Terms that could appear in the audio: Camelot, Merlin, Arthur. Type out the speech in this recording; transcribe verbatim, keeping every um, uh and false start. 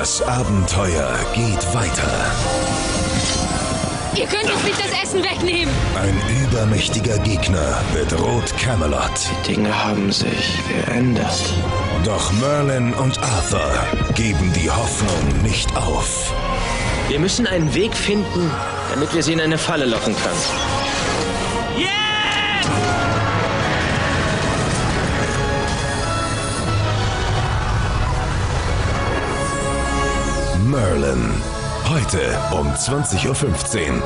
Das Abenteuer geht weiter. Ihr könnt jetzt nicht das Essen wegnehmen! Ein übermächtiger Gegner bedroht Camelot. Die Dinge haben sich geändert. Doch Merlin und Arthur geben die Hoffnung nicht auf. Wir müssen einen Weg finden, damit wir sie in eine Falle locken können. Yeah! Merlin. Heute um zwanzig Uhr fünfzehn.